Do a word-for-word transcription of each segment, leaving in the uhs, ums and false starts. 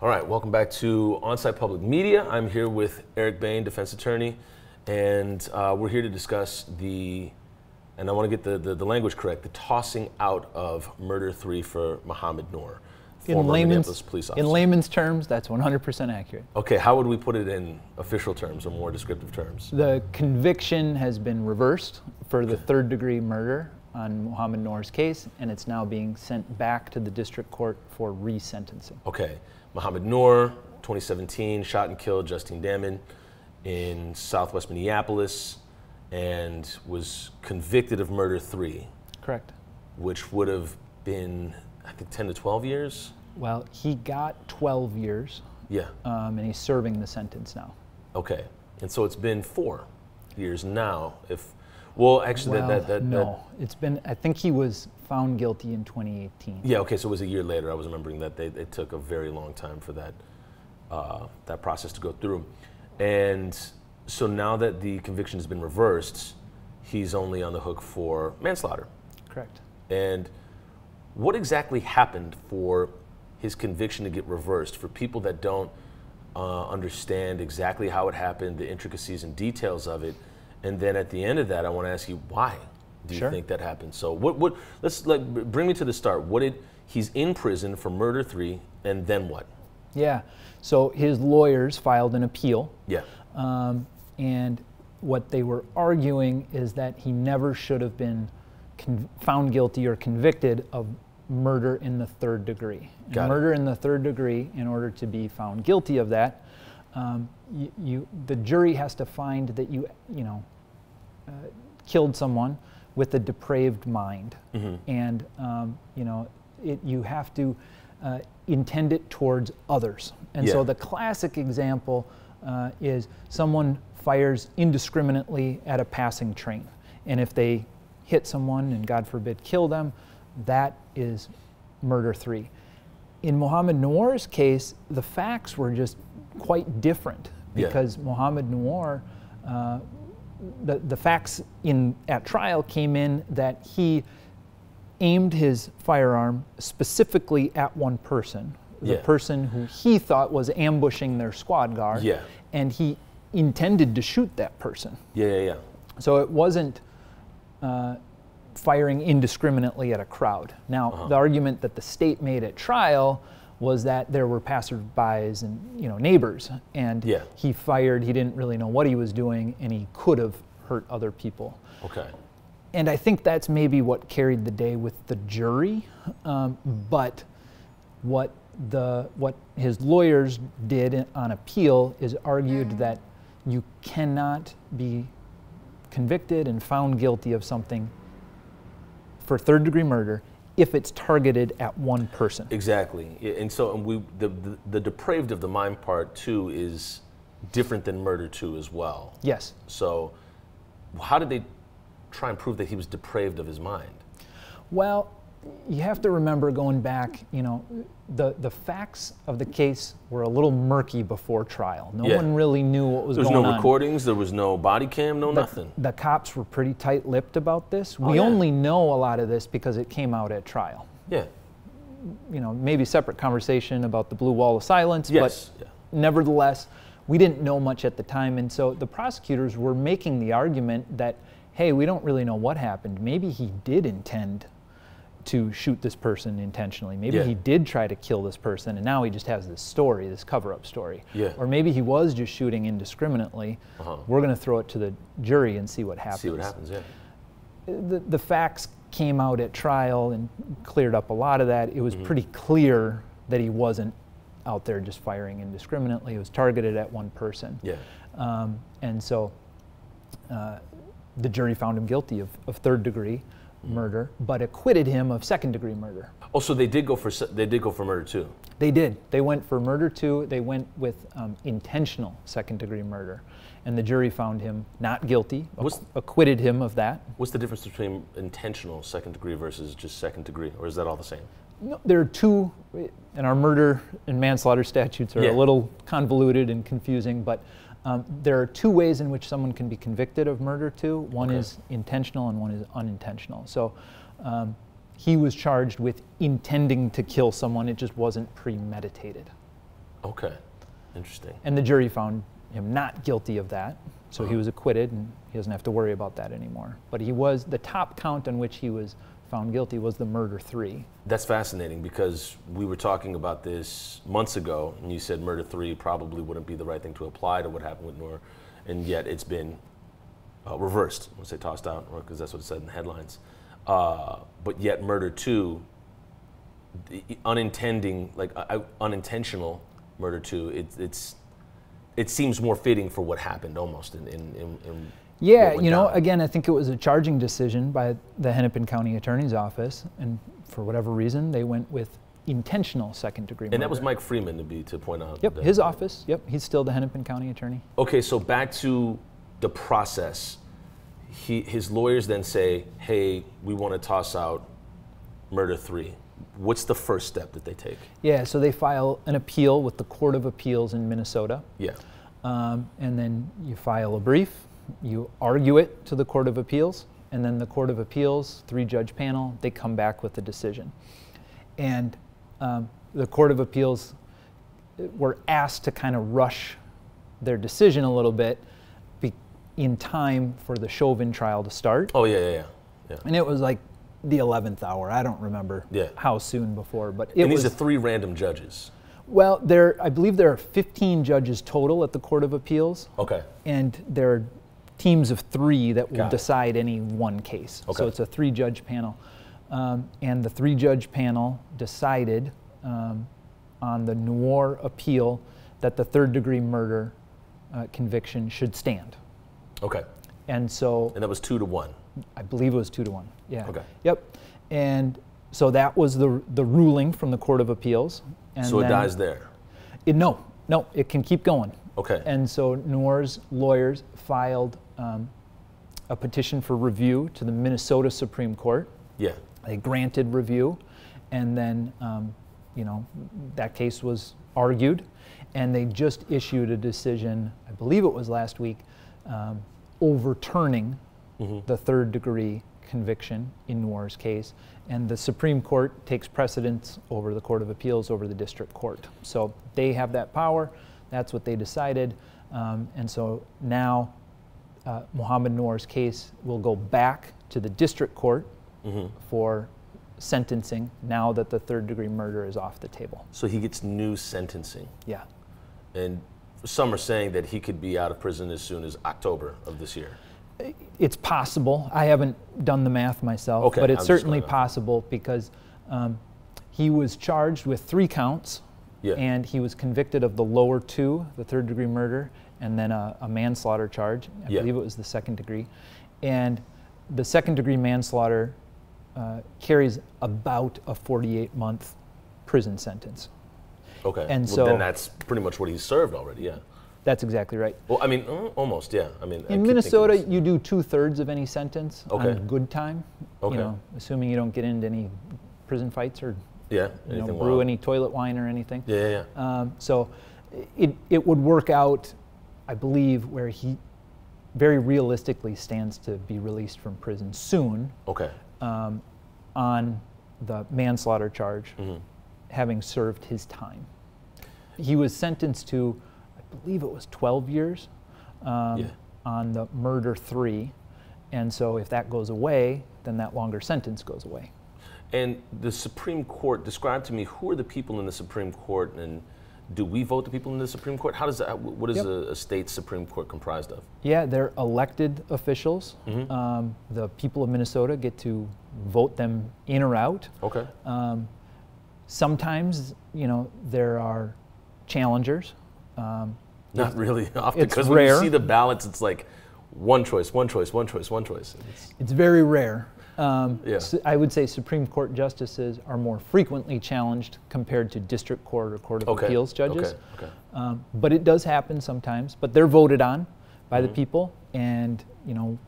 All right, welcome back to Onsite Public Media. I'm here with Eric Bain, defense attorney, and uh, we're here to discuss the, and I want to get the, the, the language correct, the tossing out of Murder three for Mohamed Noor, former Minneapolis police officer. In layman's terms, that's one hundred percent accurate. Okay, how would we put it in official terms or more descriptive terms? The conviction has been reversed for the third degree murder on Mohamed Noor's case, and it's now being sent back to the district court for resentencing. Okay. Mohamed Noor, twenty seventeen, shot and killed Justine Damond in southwest Minneapolis and was convicted of Murder three. Correct. Which would have been, I think, ten to twelve years? Well, he got twelve years. Yeah. Um, and he's serving the sentence now. Okay. And so it's been four years now. If Well, actually, well, that, that, that... No, that, it's been, I think he was found guilty in twenty eighteen. Yeah, okay, so it was a year later. I was remembering that they, it took a very long time for that, uh, that process to go through. And so now that the conviction has been reversed, he's only on the hook for manslaughter. Correct. And what exactly happened for his conviction to get reversed? For people that don't uh, understand exactly how it happened, the intricacies and details of it, and then at the end of that, I want to ask you, why do you sure. think that happened? So what, what, let's like, bring me to the start. What did, he's in prison for Murder three, and then what? Yeah, so his lawyers filed an appeal. Yeah. Um, and what they were arguing is that he never should have been con found guilty or convicted of murder in the third degree. Got murder it. in the third degree, in order to be found guilty of that, Um, you, you, the jury has to find that you, you know, uh, killed someone with a depraved mind, mm-hmm. and um, you know, it, you have to uh, intend it towards others. And yeah. so the classic example uh, is someone fires indiscriminately at a passing train, and if they hit someone and God forbid kill them, that is Murder three. In Mohamed Noor's case, the facts were just quite different, because yeah. Mohamed Noor, uh, the, the facts in at trial came in that he aimed his firearm specifically at one person, the yeah. person who he thought was ambushing their squad guard, yeah. and he intended to shoot that person. Yeah, yeah, yeah. So it wasn't uh, firing indiscriminately at a crowd. Now, uh-huh. the argument that the state made at trial was that there were passersbys and, you know, neighbors, and yeah. he fired, he didn't really know what he was doing, and he could have hurt other people. Okay. And I think that's maybe what carried the day with the jury, um, but what, the, what his lawyers did on appeal is argued that you cannot be convicted and found guilty of something for third degree murder if it's targeted at one person. Exactly, and so and we the, the the depraved of the mind part too is different than Murder two as well. Yes. So how did they try and prove that he was depraved of his mind? Well, you have to remember, going back, you know, the the facts of the case were a little murky before trial. No yeah. one really knew what was going on. There was no on. recordings, there was no body cam, no the, nothing. The cops were pretty tight-lipped about this. We oh, yeah. only know a lot of this because it came out at trial. Yeah. You know, maybe separate conversation about the blue wall of silence, yes. but yeah. nevertheless, we didn't know much at the time, and so the prosecutors were making the argument that, hey, we don't really know what happened. Maybe he did intend to shoot this person intentionally. Maybe yeah. he did try to kill this person, and now he just has this story, this cover-up story. Yeah. Or maybe he was just shooting indiscriminately. Uh-huh. We're going to throw it to the jury and see what happens. See what happens, yeah. The, the facts came out at trial and cleared up a lot of that. It was mm-hmm. pretty clear that he wasn't out there just firing indiscriminately. It was targeted at one person. Yeah. Um, and so uh, the jury found him guilty of, of third degree murder, but acquitted him of second-degree murder. Oh, so they did go for they did go for murder too. They did. They went for murder too. They went with um, intentional second-degree murder, and the jury found him not guilty. What's, acquitted him of that. What's the difference between intentional second-degree versus just second-degree, or is that all the same? No, there are two, and our murder and manslaughter statutes are yeah. a little convoluted and confusing, but um, there are two ways in which someone can be convicted of Murder two. One okay. is intentional and one is unintentional. So um, he was charged with intending to kill someone. It just wasn't premeditated. Okay, interesting. And the jury found him not guilty of that, so uh-huh. he was acquitted, and he doesn't have to worry about that anymore. But he was, the top count on which he was found guilty was the murder three. That's fascinating, because we were talking about this months ago, and you said murder three probably wouldn't be the right thing to apply to what happened with Noor, and yet it's been uh, reversed. I won't say tossed out, because that's what it said in the headlines. Uh, but yet murder two, the unintending, like uh, unintentional murder two, it, it's, it seems more fitting for what happened almost in, in, in, in Yeah, you know, down. Again, I think it was a charging decision by the Hennepin County Attorney's Office, and for whatever reason, they went with intentional second-degree murder. And that was Mike Freeman, to be to point out. Yep, that. His office. Yep, he's still the Hennepin County Attorney. Okay, so back to the process. He, his lawyers then say, "Hey, we want to toss out murder three." What's the first step that they take? Yeah, so they file an appeal with the Court of Appeals in Minnesota. Yeah, um, and then you file a brief. You argue it to the Court of Appeals, and then the Court of Appeals, three-judge panel, they come back with a decision. And um, the Court of Appeals were asked to kind of rush their decision a little bit be in time for the Chauvin trial to start. Oh, yeah, yeah, yeah. yeah. And it was like the eleventh hour. I don't remember yeah. how soon before, but it and was... And these are three random judges. Well, there, I believe there are fifteen judges total at the Court of Appeals. Okay. And there are teams of three that will decide any one case. Okay. So it's a three-judge panel. Um, and the three-judge panel decided um, on the Noor appeal that the third-degree murder uh, conviction should stand. Okay. And so... And that was two to one? I believe it was two to one, yeah. Okay. Yep. And so that was the, the ruling from the Court of Appeals. And so it dies there? It, no, no, it can keep going. Okay. And so Noor's lawyers filed um, a petition for review to the Minnesota Supreme Court. Yeah. They granted review, and then, um, you know, that case was argued, and they just issued a decision, I believe it was last week, um, overturning mm-hmm. the third degree conviction in Noor's case, and the Supreme Court takes precedence over the Court of Appeals, over the district court. So they have that power. That's what they decided, um, and so now uh, Mohamed Noor's case will go back to the district court mm-hmm. for sentencing now that the third-degree murder is off the table. So he gets new sentencing. Yeah. And some are saying that he could be out of prison as soon as October of this year. It's possible. I haven't done the math myself, okay, but it's I'm certainly possible because um, he was charged with three counts. Yeah. And he was convicted of the lower two, the third-degree murder, and then a, a manslaughter charge. I yeah. believe it was the second degree. And the second-degree manslaughter uh, carries about a forty-eight month prison sentence. Okay. And well, so then that's pretty much what he's served already, yeah. That's exactly right. Well, I mean, almost, yeah. I mean, in I Minnesota, you do two-thirds of any sentence okay. on good time, okay. you know, assuming you don't get into any prison fights or... Yeah, you know, brew any toilet wine or anything. Yeah, yeah, yeah. Um, so it, it would work out, I believe, where he very realistically stands to be released from prison soon. Okay. Um, on the manslaughter charge, mm-hmm. having served his time. He was sentenced to, I believe it was twelve years um, yeah. on the murder three. And so if that goes away, then that longer sentence goes away. And the Supreme Court, describe to me, who are the people in the Supreme Court, and do we vote the people in the Supreme Court? How does that, what is yep. a, a state Supreme Court comprised of? Yeah, they're elected officials. Mm-hmm. um, the people of Minnesota get to vote them in or out. Okay. Um, sometimes, you know, there are challengers. Um, Not really often, because when you see the ballots, it's like one choice, one choice, one choice, one choice. It's, it's very rare. Um, yeah. so I would say Supreme Court justices are more frequently challenged compared to district court or court of okay. appeals judges. Okay. Okay. Um, but it does happen sometimes, but they're voted on by mm-hmm. the people, and, you know,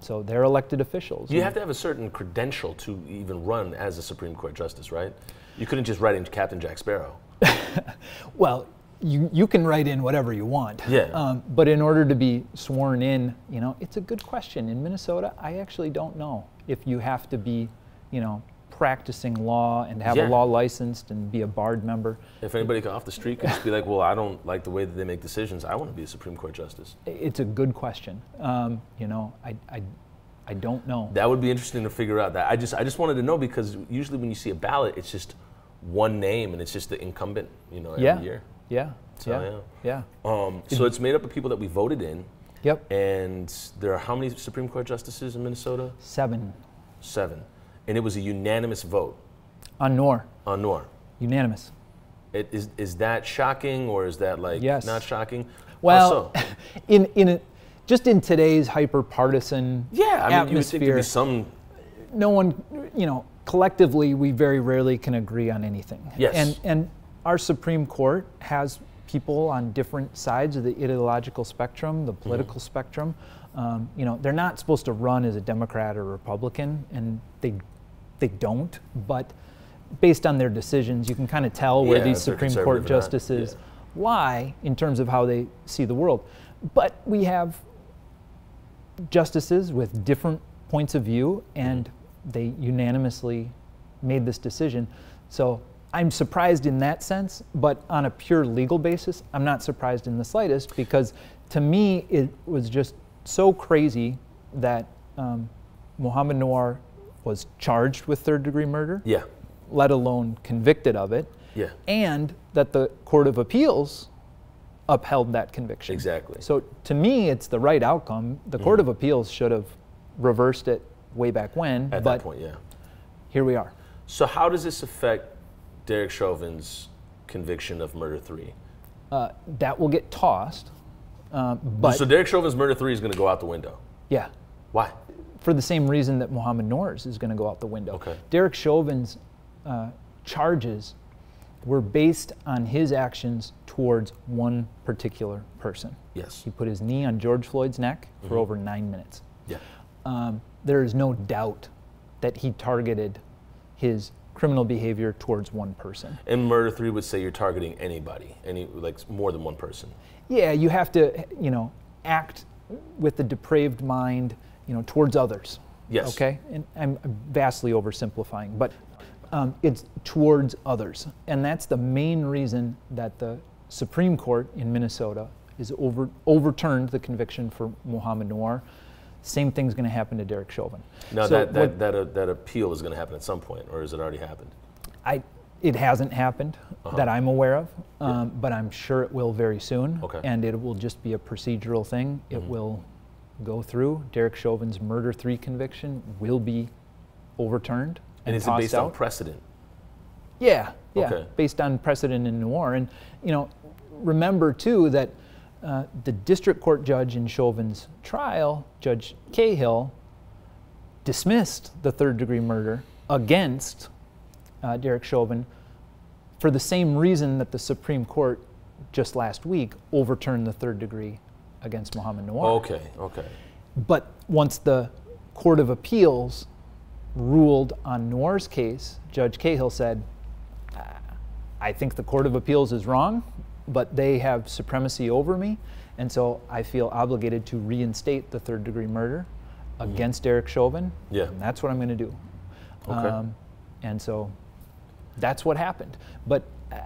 so they're elected officials. You have to have a certain credential to even run as a Supreme Court justice, right? You couldn't just write in Captain Jack Sparrow. Well, You, you can write in whatever you want, yeah. um, but in order to be sworn in, you know, it's a good question. In Minnesota, I actually don't know if you have to be, you know, practicing law and have yeah. a law licensed and be a barred member. If anybody off the street could just be like, well, I don't like the way that they make decisions, I want to be a Supreme Court justice. It's a good question. Um, you know, I, I, I don't know. That would be interesting to figure out. That I just, I just wanted to know, because usually when you see a ballot, it's just one name and it's just the incumbent, you know, every yeah. year. Yeah. So, yeah. Yeah. Um, so it's made up of people that we voted in. Yep. And there are how many Supreme Court justices in Minnesota? Seven. Seven. And it was a unanimous vote. On Noor. On Noor. Unanimous. It, is is that shocking, or is that like yes. not shocking? Well, so? in in a, just in today's hyper partisan yeah, I mean, atmosphere, you would think there'd be some. No one, you know, collectively we very rarely can agree on anything. Yes. And and our Supreme Court has people on different sides of the ideological spectrum, the political mm. spectrum. Um, you know, they're not supposed to run as a Democrat or Republican, and they they don't. But based on their decisions, you can kind of tell where yeah, these Supreme Court justices yeah. lie in terms of how they see the world. But we have justices with different points of view, and mm. they unanimously made this decision. So I'm surprised in that sense, but on a pure legal basis, I'm not surprised in the slightest, because to me, it was just so crazy that um, Mohamed Noor was charged with third degree murder, yeah. let alone convicted of it, yeah. and that the Court of Appeals upheld that conviction. Exactly. So to me, it's the right outcome. The Court mm-hmm. of Appeals should have reversed it way back when. At but that point, yeah. Here we are. So how does this affect Derek Chauvin's conviction of murder three? Uh, that will get tossed. Uh, but so Derek Chauvin's murder three is going to go out the window? Yeah. Why? For the same reason that Mohamed Noor's is going to go out the window. Okay. Derek Chauvin's uh, charges were based on his actions towards one particular person. Yes. He put his knee on George Floyd's neck mm-hmm. for over nine minutes. Yeah. Um, there is no doubt that he targeted his criminal behavior towards one person. And murder three would say you're targeting anybody, any like more than one person. Yeah, you have to, you know, act with the depraved mind, you know, towards others. Yes. Okay, and I'm vastly oversimplifying, but um, it's towards others, and that's the main reason that the Supreme Court in Minnesota is over overturned the conviction for Mohamed Noor. Same thing's going to happen to Derek Chauvin. Now, so that, that, what, that, uh, that appeal is going to happen at some point, or has it already happened? I, it hasn't happened uh-huh. that I'm aware of, um, yeah. but I'm sure it will very soon. Okay. And it will just be a procedural thing. It mm-hmm. will go through. Derek Chauvin's murder three conviction will be overturned. And, and is it based out. on precedent? Yeah, yeah, okay. based on precedent in Noor. And, you know, remember, too, that Uh, the district court judge in Chauvin's trial, Judge Cahill, dismissed the third degree murder against uh, Derek Chauvin for the same reason that the Supreme Court just last week overturned the third degree against Mohamed Noor. Okay, okay. But once the Court of Appeals ruled on Noor's case, Judge Cahill said, I think the Court of Appeals is wrong, but they have supremacy over me, and so I feel obligated to reinstate the third degree murder mm-hmm. against Derek Chauvin. Yeah. And that's what I'm going to do. Okay. Um, and so that's what happened. But uh,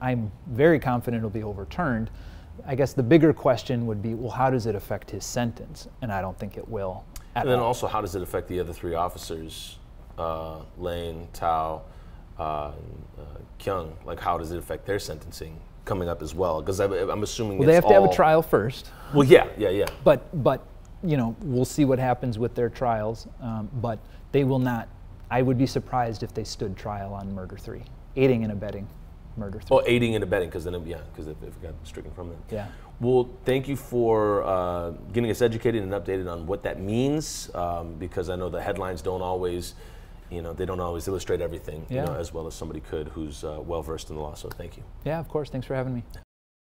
I'm very confident it'll be overturned. I guess the bigger question would be, well, how does it affect his sentence? And I don't think it will. At and then all. also, how does it affect the other three officers, uh, Lane, Tao, uh, uh, Kyung? Like, how does it affect their sentencing coming up as well? Because I'm assuming well, they have all... to have a trial first. Well, yeah, yeah, yeah. But, but you know, we'll see what happens with their trials. Um, but they will not. I would be surprised if they stood trial on murder three, aiding and abetting murder three. Oh, aiding and abetting, because then, yeah, because if it got stricken from them. Yeah. Well, thank you for uh, getting us educated and updated on what that means, um, because I know the headlines don't always, you know, they don't always illustrate everything yeah. you know, as well as somebody could who's uh, well-versed in the law, so thank you. Yeah, of course. Thanks for having me.